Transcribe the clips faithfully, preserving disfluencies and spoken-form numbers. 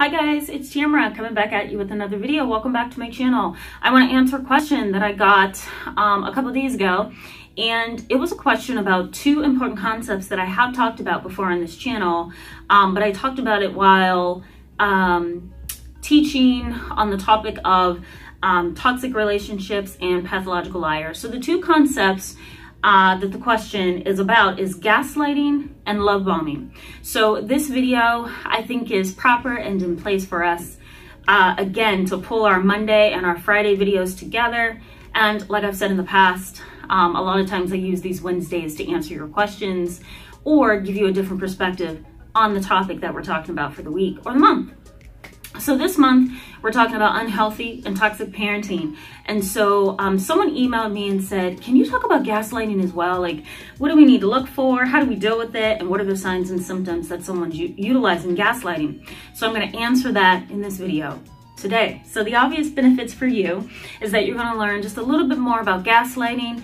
Hi guys, it's Tamara coming back at you with another video. Welcome back to my channel. I want to answer a question that I got um, a couple days ago, and it was a question about two important concepts that I have talked about before on this channel, um, but I talked about it while um, teaching on the topic of um, toxic relationships and pathological liars. So the two concepts Uh, that the question is about is gaslighting and love bombing. So this video I think is proper and in place for us uh, again to pull our Monday and our Friday videos together, and like I've said in the past, um, a lot of times I use these Wednesdays to answer your questions or give you a different perspective on the topic that we're talking about for the week or the month. So this month we're talking about unhealthy and toxic parenting, and so um, someone emailed me and said, can you talk about gaslighting as well? Like, what do we need to look for? How do we deal with it? And what are the signs and symptoms that someone's utilizing gaslighting? So I'm going to answer that in this video today. So the obvious benefits for you is that you're going to learn just a little bit more about gaslighting,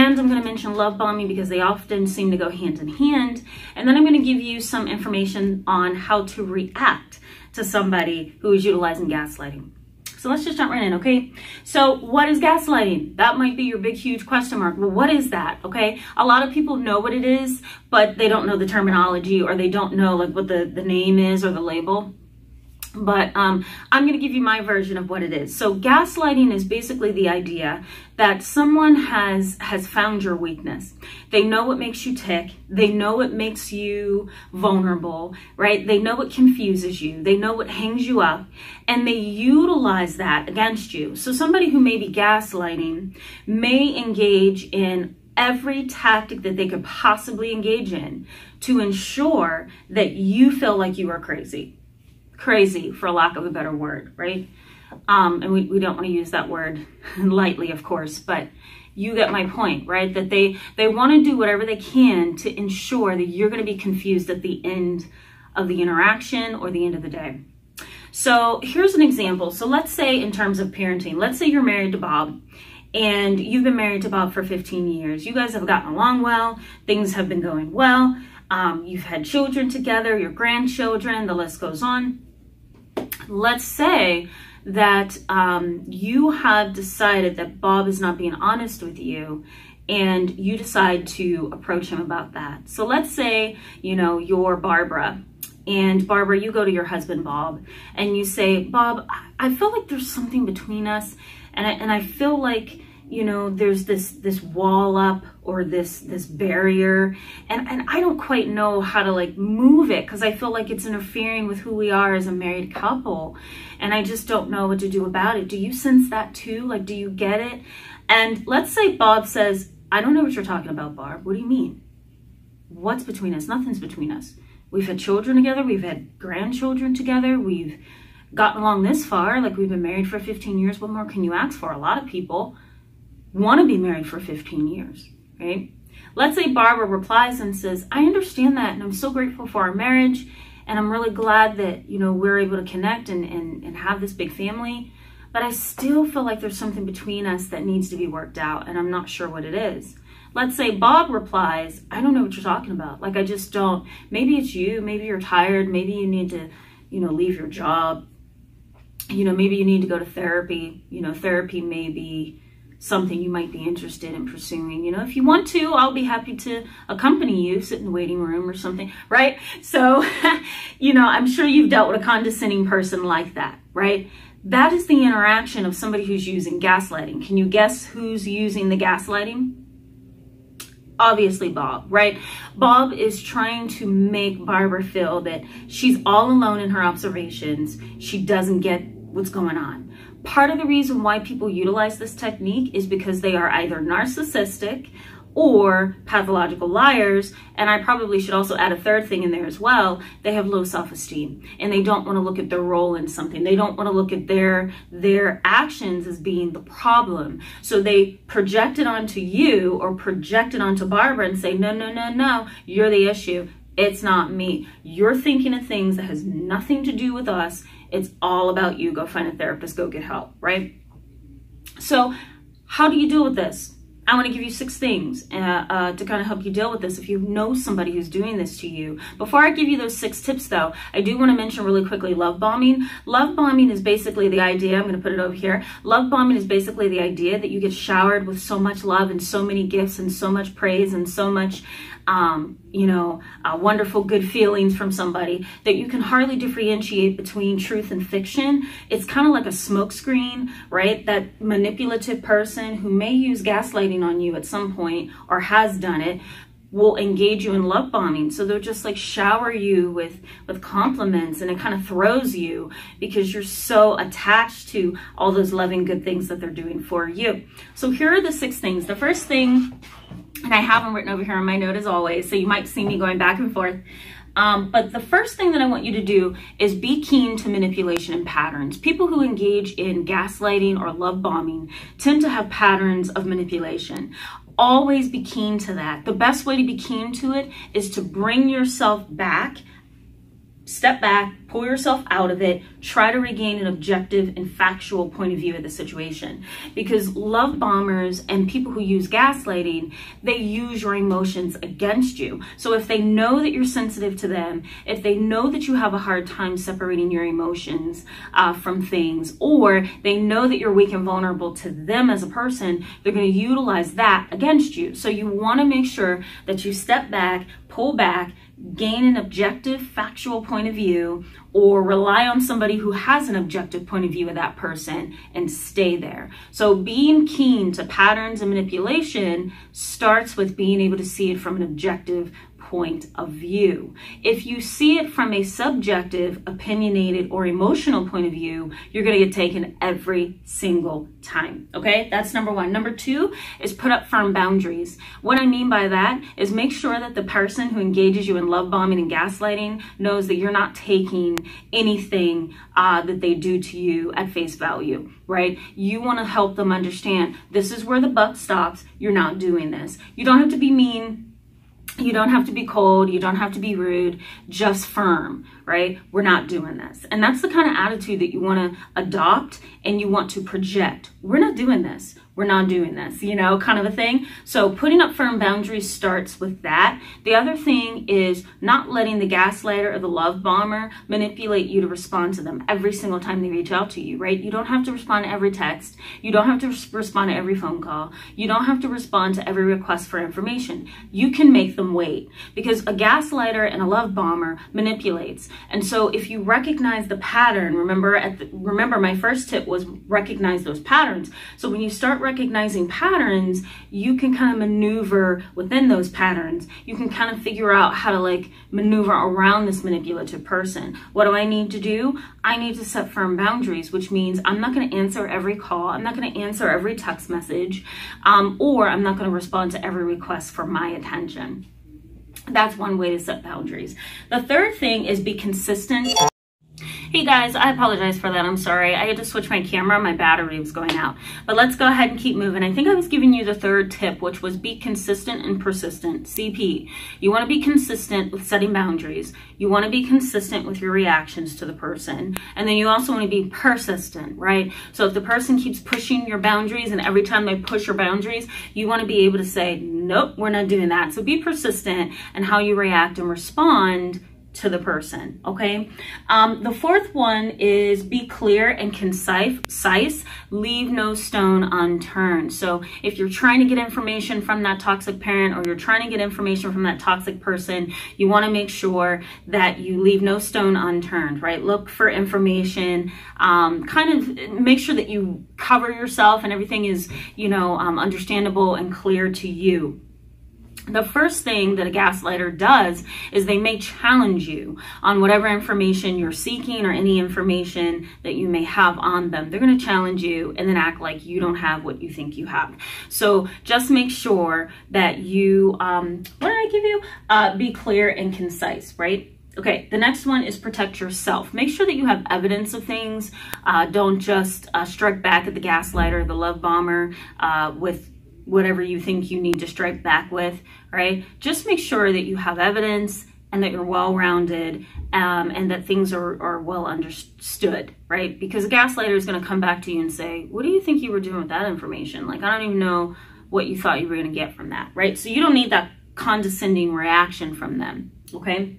and I'm going to mention love bombing because they often seem to go hand in hand, and then I'm going to give you some information on how to react to somebody who is utilizing gaslighting. So let's just jump right in, okay? So what is gaslighting? That might be your big, huge question mark. Well, what is that, okay? A lot of people know what it is, but they don't know the terminology, or they don't know like what the, the name is or the label. But um, I'm gonna give you my version of what it is. So gaslighting is basically the idea that someone has has found your weakness. They know what makes you tick. They know what makes you vulnerable, right? They know what confuses you. They know what hangs you up, and they utilize that against you. So somebody who may be gaslighting may engage in every tactic that they could possibly engage in to ensure that you feel like you are crazy. Crazy, for lack of a better word, right? Um, and we, we don't want to use that word lightly, of course, but you get my point, right? That they, they want to do whatever they can to ensure that you're going to be confused at the end of the interaction or the end of the day. So here's an example. So let's say in terms of parenting, let's say you're married to Bob, and you've been married to Bob for fifteen years. You guys have gotten along well. Things have been going well. Um, you've had children together, your grandchildren, the list goes on. Let's say that um, you have decided that Bob is not being honest with you, and you decide to approach him about that. So let's say, you know, you're Barbara, and Barbara, you go to your husband, Bob, and you say, Bob, I feel like there's something between us, and I, and I feel like, you know, there's this this wall up, or this this barrier, and and I don't quite know how to like move it, because I feel like it's interfering with who we are as a married couple, and I just don't know what to do about it. Do you sense that too? Like, do you get it? And let's say Bob says, I don't know what you're talking about, Barb. What do you mean? What's between us? Nothing's between us. We've had children together. We've had grandchildren together. We've gotten along this far. Like, we've been married for fifteen years. What more can you ask for? A lot of people want to be married for fifteen years, right? Let's say Barbara replies and says, I understand that, and I'm so grateful for our marriage, and I'm really glad that, you know, we're able to connect and, and, and have this big family, but I still feel like there's something between us that needs to be worked out, and I'm not sure what it is. Let's say Bob replies, I don't know what you're talking about. Like, I just don't, maybe it's you, maybe you're tired, maybe you need to, you know, leave your job, you know, maybe you need to go to therapy, you know, therapy may be something you might be interested in pursuing. You know, if you want to, I'll be happy to accompany you, sit in the waiting room or something, right? So, you know, I'm sure you've dealt with a condescending person like that, right? That is the interaction of somebody who's using gaslighting. Can you guess who's using the gaslighting? Obviously Bob, right? Bob is trying to make Barbara feel that she's all alone in her observations. She doesn't get what's going on. Part of the reason why people utilize this technique is because they are either narcissistic or pathological liars, and I probably should also add a third thing in there as well. They have low self-esteem, and they don't want to look at their role in something. They don't want to look at their their actions as being the problem, so they project it onto you or project it onto Barbara and say, no, no, no, no, you're the issue. It's not me. You're thinking of things that has nothing to do with us. It's all about you. Go find a therapist. Go get help, right? So how do you deal with this? I want to give you six things uh, uh, to kind of help you deal with this if you know somebody who's doing this to you. Before I give you those six tips, though, I do want to mention really quickly love bombing. Love bombing is basically the idea, I'm going to put it over here. Love bombing is basically the idea that you get showered with so much love and so many gifts and so much praise and so much, um, you know, uh, wonderful good feelings from somebody that you can hardly differentiate between truth and fiction. It's kind of like a smoke screen, right? That manipulative person who may use gaslighting on you at some point or has done it will engage you in love bombing. So they'll just like shower you with, with compliments, and it kind of throws you because you're so attached to all those loving good things that they're doing for you. So here are the six things. The first thing, and I have them written over here on my note as always, so you might see me going back and forth. Um, but the first thing that I want you to do is be keen to manipulation and patterns. People who engage in gaslighting or love bombing tend to have patterns of manipulation. Always be keen to that. The best way to be keen to it is to bring yourself back, step back, pull yourself out of it, try to regain an objective and factual point of view of the situation. Because love bombers and people who use gaslighting, they use your emotions against you. So if they know that you're sensitive to them, if they know that you have a hard time separating your emotions uh, from things, or they know that you're weak and vulnerable to them as a person, they're going to utilize that against you. So you want to make sure that you step back, pull back, gain an objective, factual point of view, or rely on somebody who has an objective point of view of that person and stay there. So being keen to patterns and manipulation starts with being able to see it from an objective point of view. If you see it from a subjective, opinionated, or emotional point of view, you're going to get taken every single time. Okay, that's number one. Number two is put up firm boundaries. What I mean by that is make sure that the person who engages you in love bombing and gaslighting knows that you're not taking anything uh, that they do to you at face value, right? You want to help them understand this is where the buck stops. You're not doing this. You don't have to be mean. You don't have to be cold. You don't have to be rude, just firm, right? We're not doing this. And that's the kind of attitude that you want to adopt and you want to project. We're not doing this. We're not doing this, you know, kind of a thing. So putting up firm boundaries starts with that. The other thing is not letting the gaslighter or the love bomber manipulate you to respond to them every single time they reach out to you, right? You don't have to respond to every text. You don't have to respond to every phone call. You don't have to respond to every request for information. You can make them wait, because a gaslighter and a love bomber manipulates. And so if you recognize the pattern, remember at the, remember my first tip was recognize those patterns. So when you start recognizing patterns, you can kind of maneuver within those patterns. You can kind of figure out how to like maneuver around this manipulative person. What do I need to do? I need to set firm boundaries, which means I'm not going to answer every call. I'm not going to answer every text message, um, or I'm not going to respond to every request for my attention. That's one way to set boundaries. The third thing is be consistent. Hey guys, I apologize for that. I'm sorry. I had to switch my camera. My battery was going out. But let's go ahead and keep moving. I think I was giving you the third tip, which was be consistent and persistent. C P. You want to be consistent with setting boundaries. You want to be consistent with your reactions to the person. And then you also want to be persistent, right? So if the person keeps pushing your boundaries and every time they push your boundaries, you want to be able to say, nope, we're not doing that. So be persistent in how you react and respond to the person, okay? Um, the fourth one is be clear and concise, leave no stone unturned. So if you're trying to get information from that toxic parent or you're trying to get information from that toxic person, you wanna make sure that you leave no stone unturned, right? Look for information, um, kind of make sure that you cover yourself and everything is, you know, um, understandable and clear to you. The first thing that a gaslighter does is they may challenge you on whatever information you're seeking or any information that you may have on them. They're going to challenge you and then act like you don't have what you think you have. So just make sure that you, um, what did I give you? Uh, be clear and concise, right? Okay, the next one is protect yourself. Make sure that you have evidence of things. Uh, don't just uh, strike back at the gaslighter, the love bomber uh, with whatever you think you need to strike back with, right? Just make sure that you have evidence and that you're well-rounded um, and that things are, are well understood, right? Because a gaslighter is going to come back to you and say, what do you think you were doing with that information? Like, I don't even know what you thought you were going to get from that, right? So you don't need that condescending reaction from them, okay?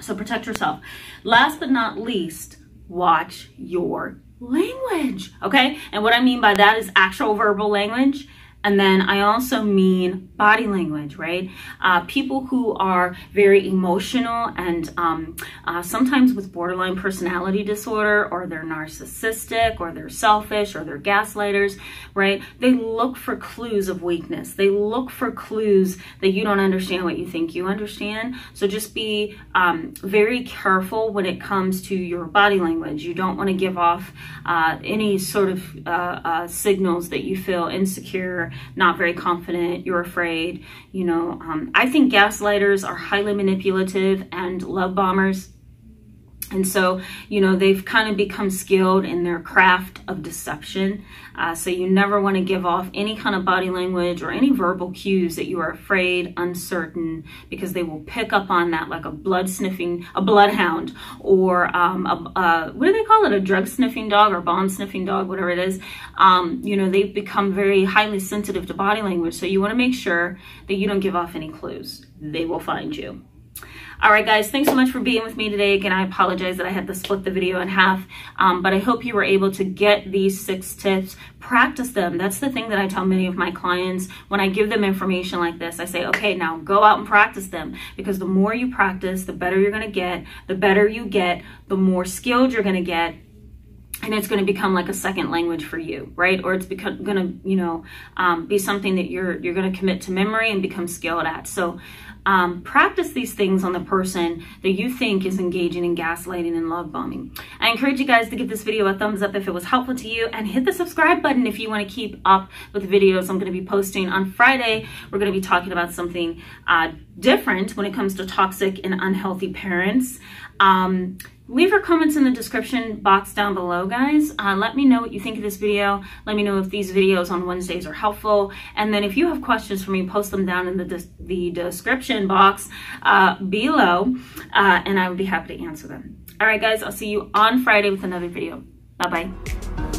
So protect yourself. Last but not least, watch your language, okay? And what I mean by that is actual verbal language. And then I also mean body language, right? Uh, people who are very emotional and um, uh, sometimes with borderline personality disorder, or they're narcissistic, or they're selfish, or they're gaslighters, right? They look for clues of weakness. They look for clues that you don't understand what you think you understand. So just be um, very careful when it comes to your body language. You don't want to give off uh, any sort of uh, uh, signals that you feel insecure, not very confident, you're afraid, you know. Um, I think gaslighters are highly manipulative and love bombers. And so, you know, they've kind of become skilled in their craft of deception. Uh, so you never want to give off any kind of body language or any verbal cues that you are afraid, uncertain, because they will pick up on that like a blood sniffing, a bloodhound, or um, a, a, what do they call it? A drug sniffing dog or bomb sniffing dog, whatever it is. Um, you know, they've become very highly sensitive to body language. So you want to make sure that you don't give off any clues. They will find you. All right, guys, thanks so much for being with me today. Again, I apologize that I had to split the video in half, um, but I hope you were able to get these six tips. Practice them. That's the thing that I tell many of my clients when I give them information like this. I say, okay, now go out and practice them, because the more you practice, the better you're going to get. The better you get, the more skilled you're going to get. And it's going to become like a second language for you, right? Or it's become, going to, you know, um, be something that you're you're going to commit to memory and become skilled at. So um, practice these things on the person that you think is engaging in gaslighting and love bombing. I encourage you guys to give this video a thumbs up if it was helpful to you, and hit the subscribe button if you want to keep up with videos I'm going to be posting on Friday. We're going to be talking about something uh, different when it comes to toxic and unhealthy parents. Um, Leave your comments in the description box down below, guys. Uh, let me know what you think of this video. Let me know if these videos on Wednesdays are helpful. And then if you have questions for me, post them down in the, des the description box uh, below, uh, and I would be happy to answer them. All right, guys, I'll see you on Friday with another video. Bye-bye.